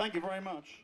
Thank you very much.